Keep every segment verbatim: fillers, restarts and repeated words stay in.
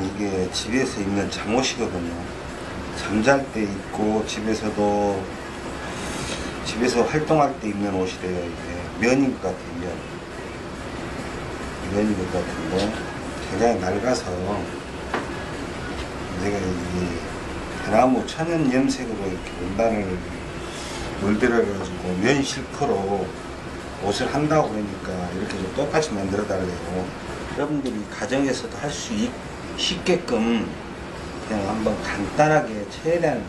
이게 집에서 입는 잠옷이거든요. 잠잘 때 입고 집에서도 집에서 활동할 때 입는 옷이래요. 이게 면인 것 같아요. 면. 면인 것 같은데 굉장히 낡아서 내가 이 대나무 천연 염색으로 이렇게 원단을 물들여가지고 면 실크로 옷을 한다고 그러니까 이렇게 좀 똑같이 만들어달래요. 여러분들이 가정에서도 할 수 있게끔 그냥 한번 간단하게 최대한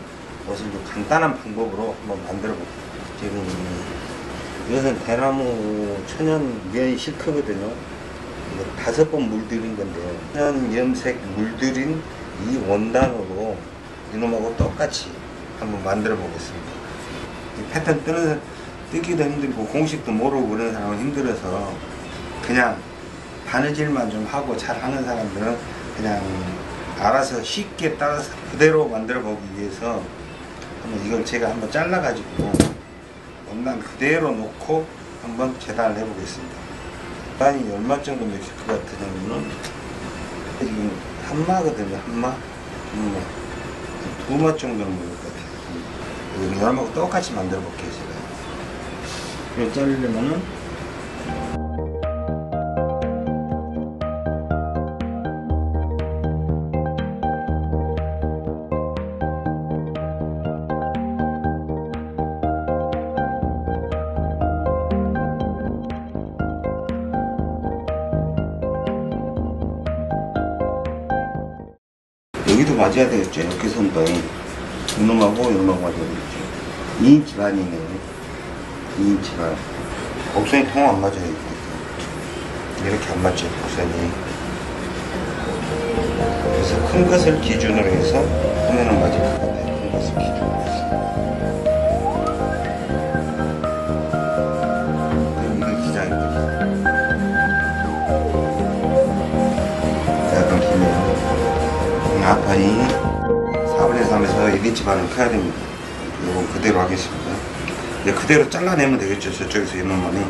옷을 좀 간단한 방법으로 한번 만들어볼게요. 지금 이것은 대나무 천연 면 실크거든요. 이거 다섯 번 물들인 건데요. 천연 염색 물들인 이 원단으로 이놈하고 똑같이 한번 만들어 보겠습니다. 이 패턴 뜨는, 뜨기도 힘들고 공식도 모르고 그런 사람은 힘들어서 그냥 바느질만 좀 하고 잘 하는 사람들은 그냥 알아서 쉽게 따라서 그대로 만들어 보기 위해서 한번 이걸 제가 한번 잘라가지고 원단 그대로 놓고 한번 재단을 해보겠습니다. 원단이 얼마 정도 맥힐 것 같으냐면은 지금 한마거든요, 한마. 한마. 두 맛 정도는 먹을 것 같아요. 여러분하고 똑같이 만들어 볼게요, 제가. 이걸 자르려면은 여기도 맞아야 되겠죠. 이렇게 선도 이놈하고 이놈하고 맞아야 되겠죠. 이 인치 라인이네요. 이 인치 라인. 곡선이 통 안 맞아요. 이렇게 안 맞죠, 곡선이. 그래서 큰 것을 기준으로 해서 하면은 맞을 것 같아요. 큰 것을 기준으로 해서. 이게 기장입니다. 약간 길네요. 앞판이 사분의 삼에서 일 인치 반은 커야 됩니다. 이건 그대로 하겠습니다. 이제 그대로 잘라내면 되겠죠. 저쪽에서 이놈만이.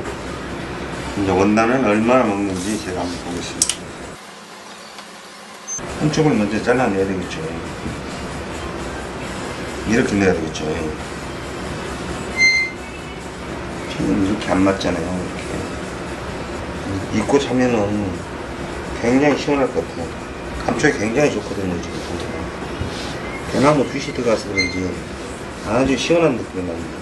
이제 원단을 얼마나 먹는지 제가 한번 보겠습니다. 한쪽을 먼저 잘라내야 되겠죠. 이렇게 내야 되겠죠. 지금 이렇게 안 맞잖아요. 이렇게. 입고 자면은 굉장히 시원할 것 같아요. 감촉이 굉장히 좋거든요, 지금. 대나무 붓이 들어가서 그런지 아주 시원한 느낌이 납니다.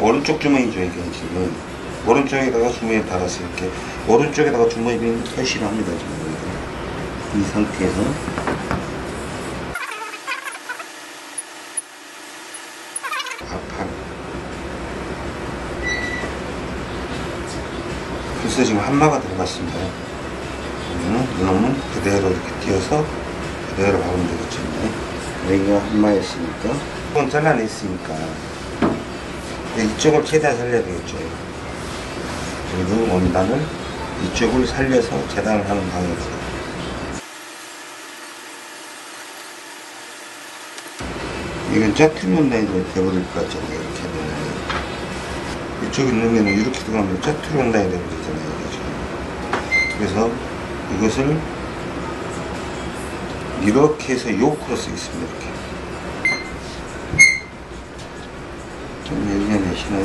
오른쪽 주머니죠, 이게 지금. 오른쪽에다가 주머니에 달아서 이렇게. 오른쪽에다가 주머니를 표시를 합니다, 지금. 이 상태에서. 그래서 지금 한마가 들어갔습니다. 그러면은 이놈은 그대로 이렇게 띄어서 그대로 박으면 되겠죠. 여기가 한마였으니까 이건 잘라냈으니까 이쪽을 최대한 살려야 되겠죠. 그리고 원단을 이쪽을 살려서 재단을 하는 방향입니다. 이건 짜투리 원단이 돼버릴 것 같잖아요. 이렇게 되면 이쪽에 넣으면 이렇게 들어가면 짜투리 원단이 되버리잖아요. 그래서 이것을 이렇게 해서 요크로 쓰겠습니다. 이렇게 좀 여기가 내시나요?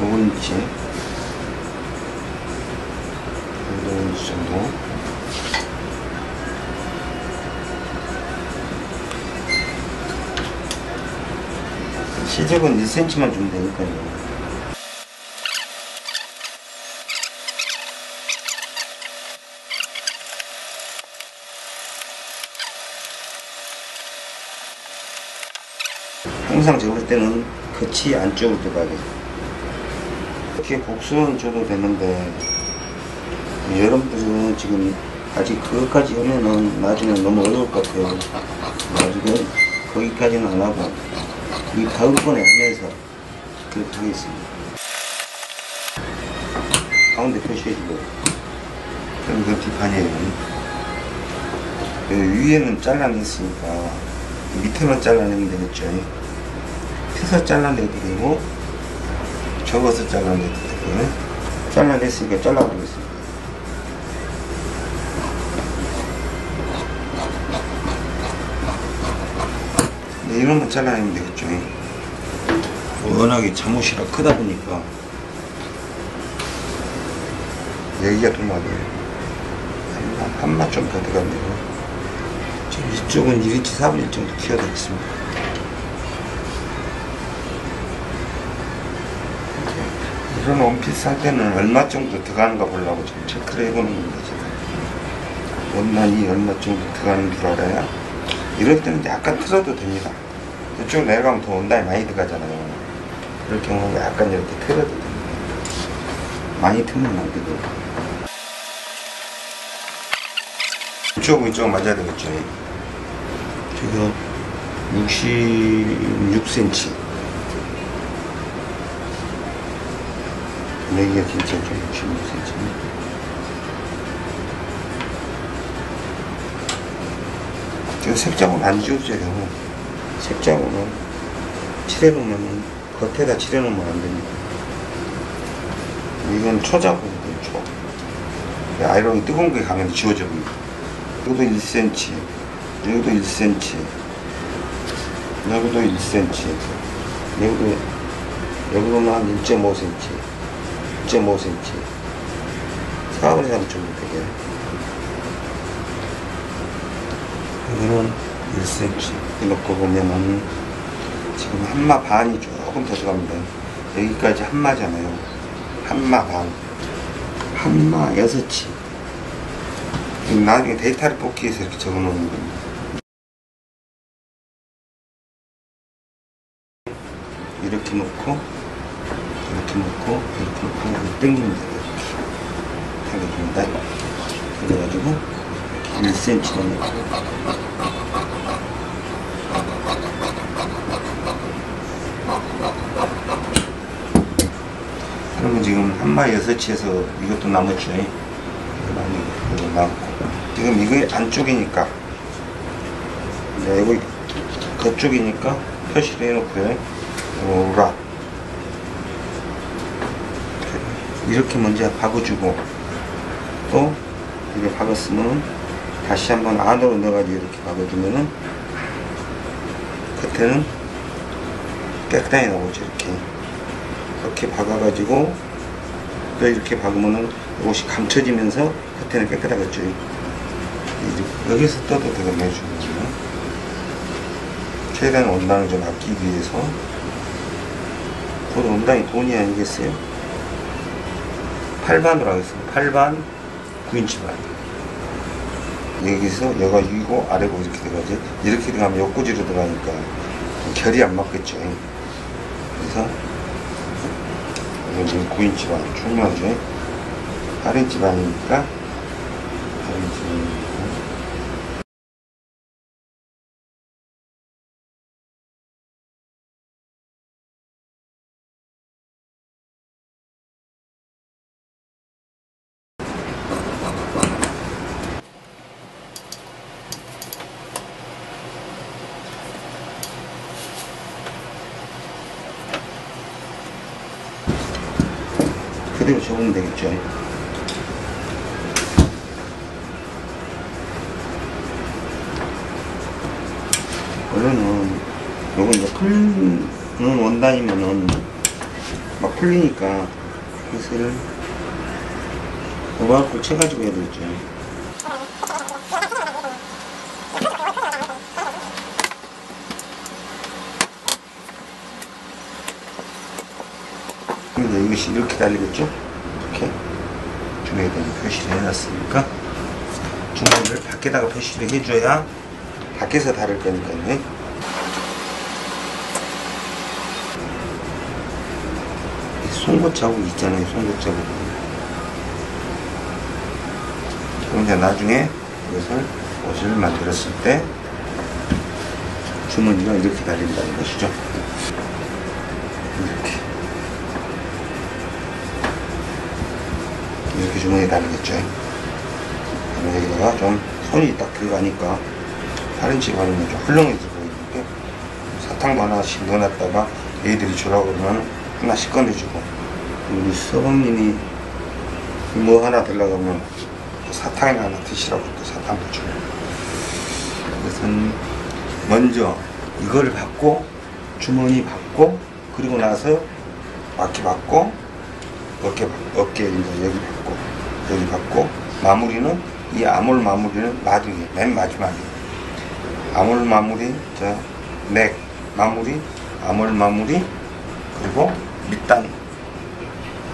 오 인치 오 인치 정도. 시접은 일 센티미터만 주면 되니까요. 항상 접을 때는 끝이 안쪽으로 들어가게. 이렇게 곡선 줘도 되는데 여러분들은 지금 아직 그것까지 하면은 나중에 너무 어려울 것 같아요. 그래가지고 거기까지는 안 하고 이 다음 번에 하면서 결정했습니다. 가운데 표시해주고요. 그럼 이건 뒷판이에요. 위에는 잘라냈으니까 밑에만 잘라내면 되겠죠. 펴서 잘라내도 되고 접어서 잘라내도 되고요. 잘라냈으니까 잘라버리겠습니다. 이런 거 잘라내면 되겠죠. 워낙에 잠옷이라 크다 보니까 여기가 좀 맞아요. 한맛 좀 더 들어가네요. 지금 이쪽은 일 인치 사분의 일 정도 키워야 되겠습니다. 이런 원피스 할 때는 얼마 정도 들어가는가 보려고 좀 체크를 해보는 겁니다. 원단이 얼마 정도 들어가는 줄 알아야 이럴 때는 약간 틀어도 됩니다. 이쪽 내려가면 더 원단이 많이 들어가잖아요. 이럴 경우는 약간 이렇게 틀어도 됩니다. 많이 틀면 안 되고. 이쪽은 이쪽은 맞아야 되겠죠. 지금 육십육 센티미터. 여기가 긴 쪽이죠. 육십육 센티미터. 저 색장은 안 지워져요. 색장은 칠해놓으면, 겉에다 칠해놓으면 안 됩니다. 이건 초자국이에요, 초. 아이롱이 뜨거운 게 가면 지워져 봅니다. 여기도 일 센티미터, 여기도 일 센티미터, 여기도 일 센티미터, 여기도, 여기로는 한 일 점 오 센티미터, 일 점 오 센티미터. 사분의 삼 정도 되게. 이거는 일 센티미터 이렇게 보면은 지금 한마 반이 조금 더 들어갑니다. 여기까지 한마잖아요. 한마 반, 한마 여섯치. 나중에 데이터를 뽑기 위해서 이렇게 적어놓는 겁니다. 이렇게 놓고 이렇게 놓고 이렇게 놓고 당깁니다. 당겨줍니다. 그래가지고 일 센티미터 정도. 그러면 지금 한마 여섯치에서 이것도 남았죠. 이거 남았고. 지금 이거 안쪽이니까, 이거 겉쪽이니까 표시를 해놓고요. 오라. 이렇게 먼저 박아주고, 또 이게 박았으면 다시 한번 안으로 넣어가지고 이렇게 박아주면은 끝에는 깨끗하게 나오죠. 이렇게 이렇게 박아가지고 또 이렇게 박으면은 옷이 감춰지면서 끝에는 깨끗하겠죠. 여기서 떠도 되게 내주는 거예요. 최대한 원단을 좀 아끼기 위해서. 돈 원단이 돈이 아니겠어요? 팔 반으로 하겠습니다. 팔 반, 구 인치 반. 여기서 여가 위고 아래고 이렇게 들어가지. 이렇게 들어가면 옆구지로 들어가니까 결이 안 맞겠죠. 그래서 이건 구 인치 반 중요하죠. 팔 인치 반이니까 팔 인치 그대로 접으면 되겠죠. 원래는 요거 이제 풀리는 원단이면은 막 풀리니까 이것을 오버락으로 쳐가지고 해야 되겠죠. 이것이 이렇게 달리겠죠? 이렇게 중앙에 표시를 해놨으니까 중앙을 밖에다가 표시를 해줘야 밖에서 다를 거니까요. 송곳 자국 있잖아요. 송곳 자국. 그런데 나중에 이것을 옷을 만들었을 때 주머니가 이렇게 달린다는 것이죠. 이렇게. 이렇게 주머니에 담겠죠. 그러면 여기다가 좀 손이 딱 들어가니까 다른집 하면 좀 훌렁해서 보이는데, 사탕도 하나씩 넣어놨다가 애들이 주라고 그러면 하나씩 꺼내주고, 우리 서방님이 뭐 하나 들러가면 사탕이나 하나 드시라고 또 사탕도 주고. 그것은 먼저 이걸 받고 주머니 받고, 그리고 나서 바퀴 받고, 어깨 어깨 이제 여기 받고 여기 받고, 마무리는 이 암홀 마무리는 마중에 맨 마지막에 암홀 마무리, 자, 맥 마무리, 암홀 마무리, 그리고 밑단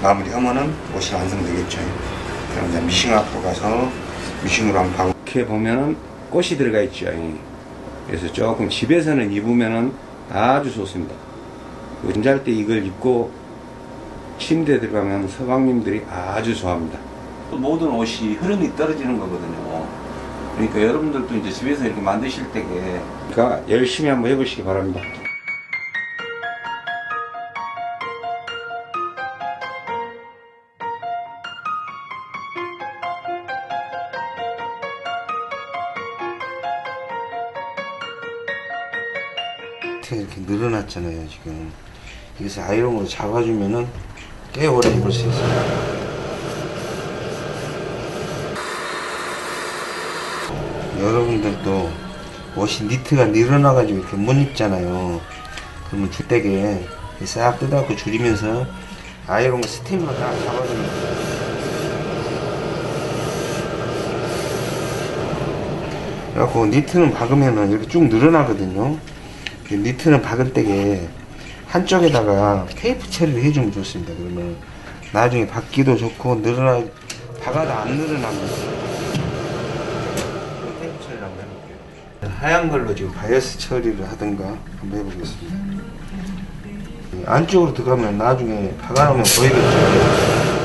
마무리하면은 옷이 완성되겠죠. 그럼 이제 미싱 앞으로 가서 미싱으로 한번 가고, 이렇게 보면은 꽃이 들어가 있죠. 그래서 조금 집에서는 입으면은 아주 좋습니다. 잠잘 때 이걸 입고 침대에 들어가면 서방님들이 아주 좋아합니다. 모든 옷이 흐름이 떨어지는 거거든요. 그러니까 여러분들도 이제 집에서 이렇게 만드실 때에, 그러니까 열심히 한번 해보시기 바랍니다. 이렇게 늘어났잖아요 지금. 이것을 아이롱으로 잡아주면은 꽤 오래 입을 수 있어요. 여러분들도 옷이 니트가 늘어나가지고 이렇게 못 입잖아요. 그러면 줄대게 싹 뜯어갖고 줄이면서 아이롱 스팀으로 딱 잡아주면 돼요. 그래갖고 니트는 박으면은 이렇게 쭉 늘어나거든요. 니트는 박을 때게 한쪽에다가 테이프 처리를 해주면 좋습니다. 그러면 나중에 박기도 좋고 늘어나, 박아도 안 늘어납니다. 테이프 처리를 한번 해볼게요. 하얀 걸로 지금 바이어스 처리를 하든가 한번 해보겠습니다. 안쪽으로 들어가면 나중에 박아놓으면 보이겠죠.